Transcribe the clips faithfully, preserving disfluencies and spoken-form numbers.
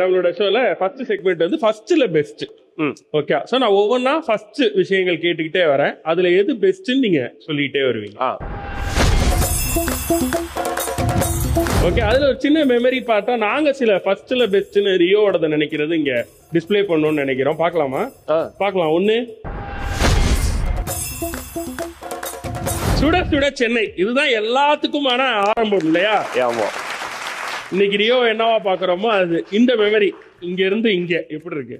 developed first segment is first best. Mm. Okay. So now over na first விஷயங்கள் கேட்டிட்டே வரேன். அதுல எது best நீங்க சொல்லிட்டே வருவீங்க. ஓகே, அதுல ஒரு சின்ன மெமரி பார்த்தா நாங்க சில first ல best ன்னு ரியோவோடத நினைக்கிறது இங்க டிஸ்ப்ளே பண்ணனும்னு நினைக்கிறோம். பார்க்கலாமா? பார்க்கலாம். ஒன்னு சுட சுட சென்னை. இதுதான் எல்லாத்துக்குமான ஆரம்பம் இல்லையா? ஆமா. இன்னைக்கு ரியோ என்னவா பாக்குறோமோ அது இந்த மெமரி இங்க இருந்து இங்க எப்படி இருக்கு?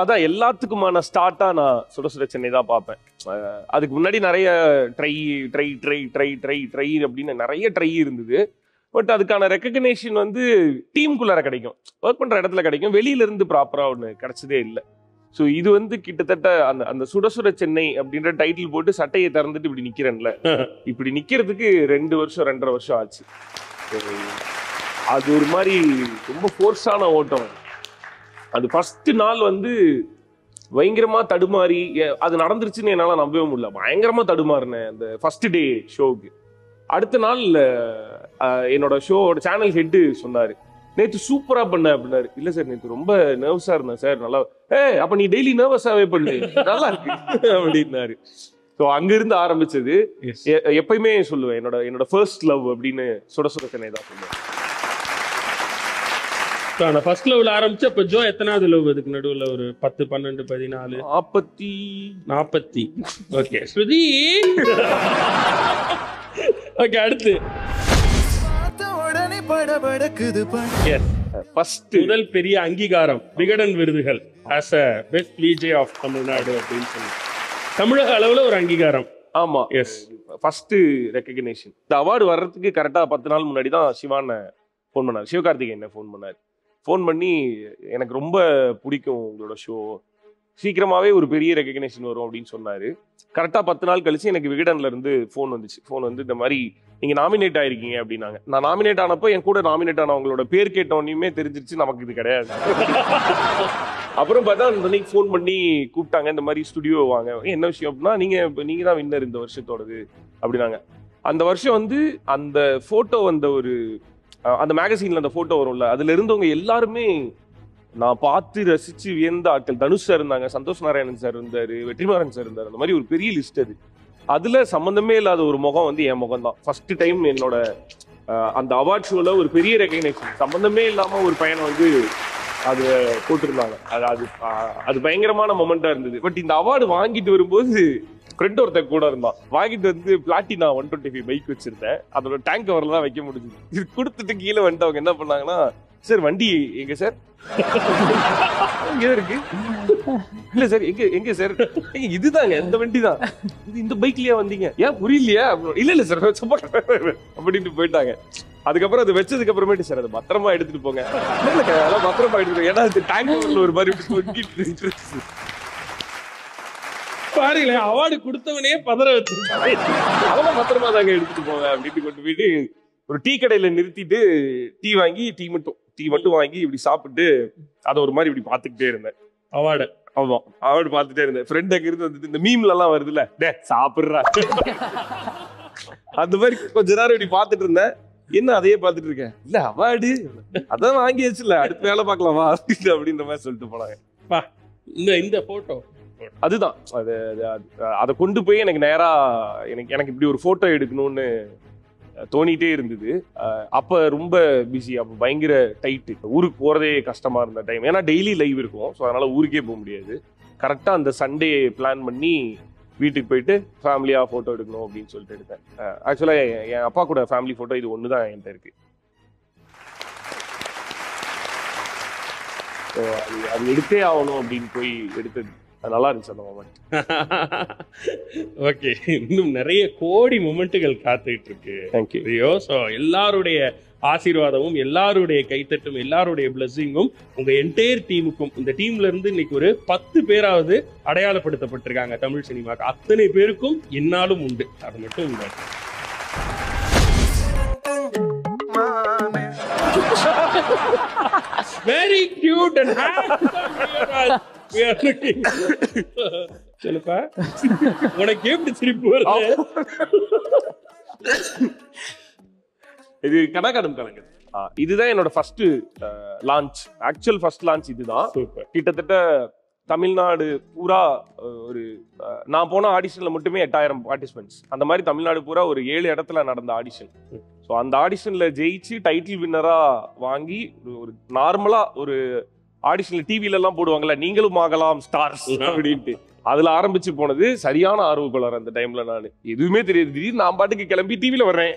அதான் எல்லாத்துக்குமான ஸ்டார்ட்டா நான் சுட சுட சென்னை தான் பார்ப்பேன். அதுக்கு முன்னாடி நிறைய try try try try try try அப்படின்னு நிறைய ட்ரை இருந்தது. பட் அதுக்கான ரெக்கக்னேஷன் வந்து டீமுக்குள்ளார கிடைக்கும், ஒர்க் பண்ற இடத்துல கிடைக்கும், வெளியில இருந்து ப்ராப்பரா ஒன்று கிடைச்சதே இல்லை. ஸோ இது வந்து கிட்டத்தட்ட அந்த அந்த சுட சுட சென்னை அப்படின்ற டைட்டில் போட்டு சட்டையை திறந்துட்டு இப்படி நிக்கிறேன்ல, இப்படி நிக்கிறதுக்கு ரெண்டு வருஷம் ரெண்டரை வருஷம் ஆச்சு. அது ஒரு மாதிரி ரொம்ப ஃபோர்ஸான ஓட்டம். அது ஃபர்ஸ்ட் நாள் வந்து பயங்கரமா தடுமாறி, அது நடந்துருச்சுன்னு என்னால் நம்பவே முடியல, பயங்கரமா தடுமாறினேன் அந்த ஃபர்ஸ்ட் டே ஷோவுக்கு. அடுத்த நாள் என்னோட ஷோவோட சேனல் ஹெட்டு சொன்னாரு, நேற்று சூப்பராக பண்ண அப்படின்னாரு. இல்லை சார், நேற்று ரொம்ப நர்வஸாக இருந்தேன் சார். நல்லா ஏ அப்போ நீ டெய்லி நர்வஸாகவே பண்ணு, நல்லா இருக்கு அப்படின்னாரு. ஸோ அங்கிருந்து ஆரம்பிச்சது. எப்பயுமே சொல்லுவேன் என்னோட என்னோட ஃபர்ஸ்ட் லவ் அப்படின்னு சுட சுட சென்னை தான் பண்ணுவேன். ஃபர்ஸ்ட் லெவல் ஆரம்பிச்சு அப்ப ஜோ எத்தனாவது லெவல்? அதுக்கு நடுவில் ஒரு பத்து பன்னெண்டு பதினாலு நாற்பத்தி நாற்பத்தி ஓகே ஸ்ருதி. ஓகே, அடுத்து ஃபர்ஸ்ட் முதல் பெரிய அங்கீகாரம் விகடன் விருதுகள் as a best V J of Tamil Nadu அப்படின்னு சொல்லி தமிழக அளவில் ஒரு அங்கீகாரம். ஆமா, எஸ், ஃபர்ஸ்ட் ரெகக்னிஷன். இந்த அவார்டு வர்றதுக்கு கரெக்டாக பத்து நாள் முன்னாடி தான் சிவான ஃபோன் பண்ணார், சிவகார்த்திகேயனை ஃபோன் பண்ணார். ஃபோன் பண்ணி எனக்கு ரொம்ப பிடிக்கும் உங்களோட ஷோ, சீக்கிரமாகவே ஒரு பெரிய ரெகக்னேஷன் வரும் அப்படின்னு சொன்னார். கரெக்டாக பத்து நாள் கழிச்சு எனக்கு விகடன்லேருந்து ஃபோன் வந்துச்சு. ஃபோன் வந்து இந்த மாதிரி நீங்கள் நாமினேட் ஆகிருக்கீங்க அப்படின்னாங்க. நான் நாமினேட் ஆனப்போ என் கூட நாமினேட் ஆனவங்களோட பேர் கேட்டோன்னையுமே தெரிஞ்சிருச்சு நமக்கு இது கிடையாது. அப்புறம் பார்த்தா அன்னைக்கு ஃபோன் பண்ணி கூப்பிட்டாங்க, இந்த மாதிரி ஸ்டுடியோ வாங்க, என்ன விஷயம் அப்படின்னா நீங்கள் நீங்கள் தான் வின்னர் இந்த வருஷத்தோடது அப்படின்னாங்க. அந்த வருஷம் வந்து அந்த ஃபோட்டோ வந்த ஒரு அந்த மேகசீன்ல அந்த போட்டோ வரும்ல, அதுல இருந்தவங்க எல்லாருமே நான் பார்த்து ரசிச்சு வியந்த ஆட்கள். தனுஷ் சார் இருந்தாங்க, சந்தோஷ் நாராயணன் சார் இருந்தாரு, வெற்றிமாறன் சார் இருந்தாரு, அந்த மாதிரி ஒரு பெரிய லிஸ்ட். அது அதுல சம்பந்தமே இல்லாத ஒரு முகம் வந்து என் முகம் தான். ஃபர்ஸ்ட் டைம் என்னோட அந்த அவார்ட் ஷோல ஒரு பெரிய ரெகக்னேஷன் சம்பந்தமே இல்லாம ஒரு பையனை வந்து அது போட்டிருந்தாங்க. அது அது அது பயங்கரமான மொமெண்டா இருந்தது. பட் இந்த அவார்டு வாங்கிட்டு வரும்போது ஃப்ரெண்ட் ஒருத்தர் கூட இருந்தான். வாங்கிட்டு வந்து Platina one twenty five bike வச்சிருந்தேன், அதோட டேங்க் கவர்ல தான் வைக்க முடிஞ்சது. இது கொடுத்துட்டு கீழே வந்துட்டு அவங்க என்ன பண்ணாங்கன்னா, சார் வண்டி எங்க சார், எங்க இருக்கு? இல்ல சார், எங்க எங்க சார், இதுதாங்க இந்த வண்டி தான், இது இந்த பைக்லயா வந்தீங்க, ஏன் புரியலையா? இல்ல இல்ல சார் சும்மா அப்படின்ட்டு போயிட்டாங்க. அதுக்கப்புறம் அது வச்சதுக்கு அப்புறமேட்டு சார் அதை பத்திரமா எடுத்துட்டு போங்க, பத்திரமா எடுத்துட்டு, ஏன்னா அது டேங்க் கவர்ல ஒரு மாதிரி. பாருங்களேன், அவார்டு கொடுத்தவனே பதற வச்சு அதெல்லாம் பத்திரமா தாங்க எடுத்துட்டு போங்க அப்படின்ட்டு கொண்டு போயிட்டு ஒரு டீ கடையில நிறுத்திட்டு டீ வாங்கி டீ மட்டும் டீ மட்டும் வாங்கி இப்படி சாப்பிட்டு அதை ஒரு மாதிரி இப்படி பாத்துக்கிட்டே இருந்தேன் அவார்டு. ஆமா, அவார்டு பாத்துட்டே இருந்தேன். ஃப்ரெண்ட் அங்க இருந்து வந்துட்டு இந்த மீம்ல எல்லாம் வருது இல்ல, டே சாப்பிடுறா, அந்த மாதிரி கொஞ்ச நேரம் இப்படி பாத்துட்டு இருந்தேன். என்ன அதையே பாத்துட்டு இருக்கேன், இல்ல அவார்டு அதான் வாங்கியாச்சு, இல்ல அடுத்த வேலை பாக்கலாமா அப்படின்ற மாதிரி சொல்லிட்டு போனாங்க. இந்த இந்த போட்டோ அதுதான் அது அதை கொண்டு போய் எனக்கு நேரா எனக்கு எனக்கு இப்படி ஒரு போட்டோ எடுக்கணும்னு தோணிட்டே இருந்தது. அப்ப ரொம்ப பிஸி, அப்ப பயங்கர டைட்டு, ஊருக்கு போறதே கஷ்டமா இருந்த டைம். ஏன்னா டெய்லி லைவ் இருக்கும், ஸோ அதனால ஊருக்கே போக முடியாது. கரெக்டா அந்த சண்டே பிளான் பண்ணி வீட்டுக்கு போயிட்டு ஃபேமிலியா போட்டோ எடுக்கணும் அப்படின்னு சொல்லிட்டு எடுத்தேன். ஆக்சுவலா என் அப்பா கூட ஃபேமிலி போட்டோ இது ஒண்ணுதான் என்கிட்ட இருக்கு. அது அது எடுத்தே ஆகணும் அப்படின்னு போய் எடுத்தது. நல்லா இருந்துச்சு அந்த மொமெண்ட். ஓகே, இன்னும் நிறைய கோடி மொமெண்ட்டுகள் காத்துக்கிட்டு இருக்கு. Thank you Rio. ஸோ எல்லாருடைய ஆசீர்வாதமும் எல்லாருடைய கைத்தட்டும் எல்லாருடைய பிளஸ்ஸிங்கும் உங்க என்டையர் டீமுக்கும். இந்த டீம்ல இருந்து இன்னைக்கு ஒரு பத்து பேராவது அடையாளப்படுத்தப்பட்டிருக்காங்க தமிழ் சினிமாவுக்கு. அத்தனை பேருக்கும் என்னாலும் உண்டு, அது மட்டும் உண்டு. Very cute and handsome. We are looking. Chalpa. உனக்கு எப்படி சிரிப்பு வருது? இது கனகாலம் கலங்க. This is my first launch, actual first launch. Super. Tamil Nadu pura ஒரு நான் போன ஆடிஷன்ல மட்டுமே எட்டாயிரம் பார்ட்டிசிபென்ட்ஸ் அந்த மாதிரி தமிழ்நாடு பூரா ஒரு ஏழு இடத்துல நடந்த ஆடிஷன் சோ அந்த ஆடிஷன்ல ஜெயிச்சு டைட்டில் வின்னரா வாங்கி ஒரு நார்மலா ஒரு ஆடிஷன்ல டிவில எல்லாம் போடுவாங்கல நீங்களும் ஆகலாம் ஸ்டார்ஸ் அப்படிட்டு அதுல ஆரம்பிச்சு போனது சரியான ஆர்வக்கோளார் அந்த டைம்ல நான் எதுவுமே தெரியாது நான் பாட்டுக்கு கிளம்பி டிவில வரேன்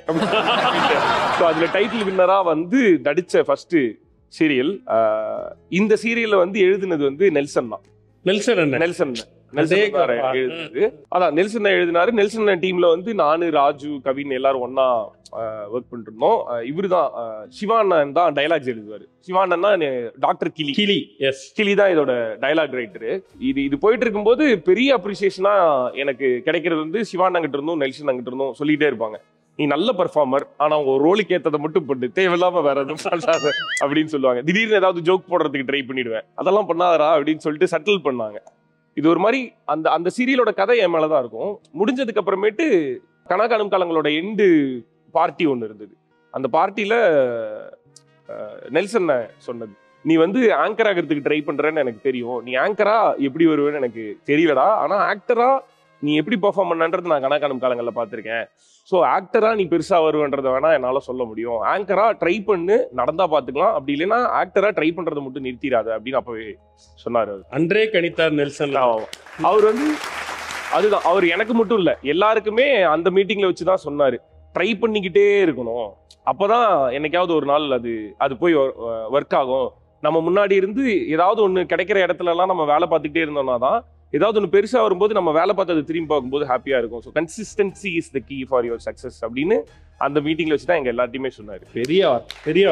சோ அதுல டைட்டில் வின்னரா வந்து நடிச்ச ஃபர்ஸ்ட் சீரியல் இந்த சீரியல்ல வந்து எழுதுனது வந்து நெல்சன் தான் நெல்சன் அண்ணா நெல்சன் நெல்சன்கார எழுதுது அதான் நெல்சன் எழுதினாரு நெல்சன் டீம்ல வந்து நானு ராஜு கவின் எல்லாரும் ஒன்னா வர்க் பண்ணிட்டு இருந்தோம் இவருதான் சிவானன் தான் டயலாக்ஸ் எழுதுவாரு சிவானன்னா டாக்டர் கிளி கிளி எஸ் கிளி தான் இதோட டயலாக் ரைட்டரு இது இது போயிட்டு இருக்கும்போது பெரிய அப்ரிசியேஷனா எனக்கு கிடைக்கிறது வந்து சிவான் அங்கிட்டு இருந்தும் நெல்சன் அங்கிட்டு இருந்தும் சொல்லிட்டே இருப்பாங்க நீ நல்ல பெர்ஃபார்மர் ஆனா உங்க ரோலுக்கு ஏற்றதை மட்டும் போட்டு தேவையில்லாம வேற எதுவும் பண்ணாத அப்படின்னு சொல்லுவாங்க திடீர்னு ஏதாவது ஜோக் போடுறதுக்கு ட்ரை பண்ணிடுவேன் அதெல்லாம் பண்ணாதரா அப்படின்னு சொல்லிட்டு சட்டில் பண்ணாங்க இது ஒரு மாதிரி அந்த அந்த சீரியலோட கதை என் மேலதான் இருக்கும் முடிஞ்சதுக்கு அப்புறமேட்டு கனகாணும் காலங்களோட எண்டு பார்ட்டி ஒன்று இருந்தது அந்த பார்ட்டியில நெல்சன் சொன்னது நீ வந்து ஆங்கர் ஆகிறதுக்கு ட்ரை பண்றேன்னு எனக்கு தெரியும் நீ ஆங்கரா எப்படி வருவேன்னு எனக்கு தெரியலடா ஆனா ஆக்டரா நீ எப்படி பெர்ஃபார்ம் பண்ணன்றது நான் கணக்காணும் காலங்களில் பார்த்துருக்கேன் ஸோ ஆக்டரா நீ பெருசாக வருவன்றதை வேணா என்னால் சொல்ல முடியும் ஆங்கரா ட்ரை பண்ணு நடந்தா பார்த்துக்கலாம் அப்படி இல்லைன்னா ஆக்டரா ட்ரை பண்ணுறதை மட்டும் நிறுத்திடாது அப்படின்னு அப்பவே சொன்னார் அன்றே கணித்தார் நெல்சன் அவர் வந்து அதுதான் அவர் எனக்கு மட்டும் இல்லை எல்லாருக்குமே அந்த மீட்டிங்ல வச்சு தான் சொன்னார் ட்ரை பண்ணிக்கிட்டே இருக்கணும் அப்போதான் என்னைக்காவது ஒரு நாள் அது அது போய் ஒர்க் ஆகும் நம்ம முன்னாடி இருந்து ஏதாவது ஒன்று கிடைக்கிற இடத்துலலாம் நம்ம வேலை பார்த்துக்கிட்டே இருந்தோம்னா தான் ஏதாவது ஒன்று பெருசாக வரும்போது நம்ம வேலை பார்த்து அதை திரும்பி பார்க்கும்போது ஹாப்பியாக இருக்கும் so consistency is the key for your success அப்படின்னு அந்த மீட்டிங்கில் வச்சு தான் எங்கள் எல்லாத்தையுமே சொன்னார் பெரிய பெரிய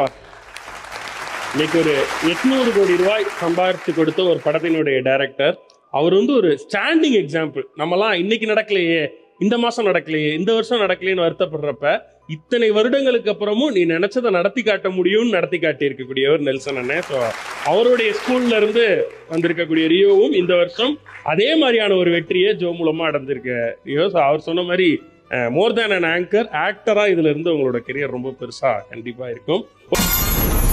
இன்னைக்கு ஒரு எட்நூறு கோடி ரூபாய் சம்பாதித்து கொடுத்த ஒரு படத்தினுடைய டைரக்டர் அவர் வந்து ஒரு ஸ்டாண்டிங் எக்ஸாம்பிள் நம்மலாம் இன்னைக்கு நடக்கலையே இந்த மாதம் நடக்கலையே இந்த வருஷம் நடக்கலையேன்னு வருத்தப்படுறப்ப இத்தனை வருடங்களுக்கு அப்புறமும் நீ நினைச்சதை நடத்தி காட்ட முடியும்னு நடத்தி காட்டி இருக்கக்கூடியவர் நெல்சன் அண்ணே ஸோ அவருடைய ஸ்கூல்ல இருந்து வந்திருக்கக்கூடிய ரியோவும் இந்த வருஷம் அதே மாதிரியான ஒரு வெற்றியை ஜோ மூலமா அடைஞ்சிருக்கு ரியோ ஸோ அவர் சொன்ன மாதிரி மோர் தேன் அன் ஆங்கர் ஆக்டரா இதுல இருந்து உங்களோட கெரியர் ரொம்ப பெருசா கண்டிப்பா இருக்கும்.